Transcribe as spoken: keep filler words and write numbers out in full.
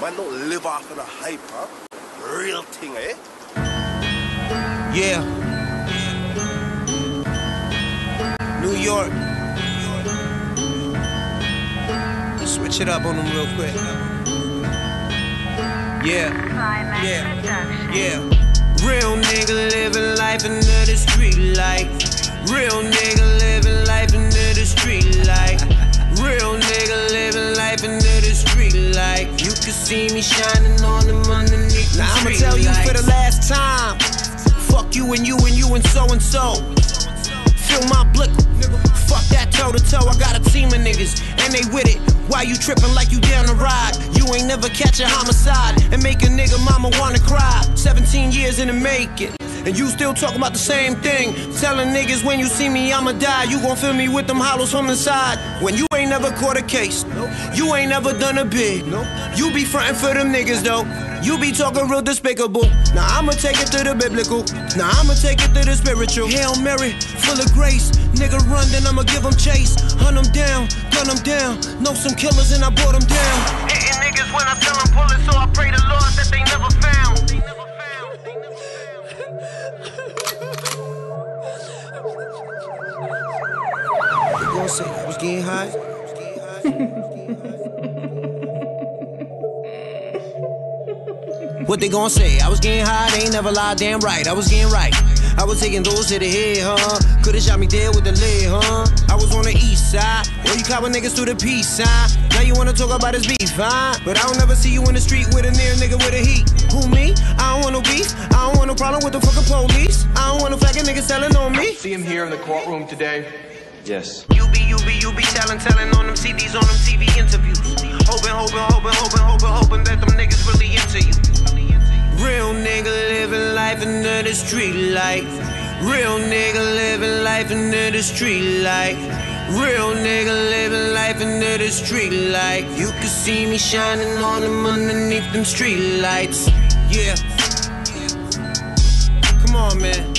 Man don't live off of the hype, huh? Real thing, eh? Yeah. New York. Switch it up on them real quick. Yeah. Yeah. Yeah. Real nigga living life under the street light. Real nigga living life under the street light. Real nigga living life under the street light. You can see me shining on them underneath the street lights. Now I'ma tell you for the last time. Fuck you and you and you and so and so. Fill my blick. Fuck that toe to toe. I got a team of niggas and they with it. Why you tripping like you down the ride? You ain't never catch a homicide and make a nigga mama wanna cry. Seventeen years in the making and you still talking about the same thing. Telling niggas when you see me I'ma die. You gon' fill me with them hollows from inside. When you ain't never caught a case, you ain't never done a bid. You be frontin' for them niggas though. You be talking real despicable. Now I'ma take it to the biblical. Now I'ma take it to the spiritual. Hail Mary, full of grace. Nigga run, then I'ma give them chase. Hunt them down, gun them down. Know some killers and I brought them down. Hitting niggas when I tell them bullets, so I pray the Lord that they never found. They never found. They never found. You gon' say I was getting high? What they gon' say? I was getting high, they ain't never lied, damn right, I was getting right. I was taking those to the head, huh? Coulda shot me dead with the lead, huh? I was on the east side, where you cop with niggas through the peace sign. Now you wanna talk about this beef, huh? But I don't never see you in the street with a near nigga with a heat. Who, me? I don't want no beef, I don't want no problem with the fucking police. I don't want no fucking nigga selling on me. See him here in the courtroom today? Yes. You be, you be, you be telling, telling on them C Ds, on them T V interviews. Hoping, hoping, hoping, hoping, hoping, hoping that them niggas really into you. Real nigga living life under the street light. Real nigga living life under the street light. Real nigga living life under the street light. You can see me shining on them underneath them street lights. Yeah. Come on, man.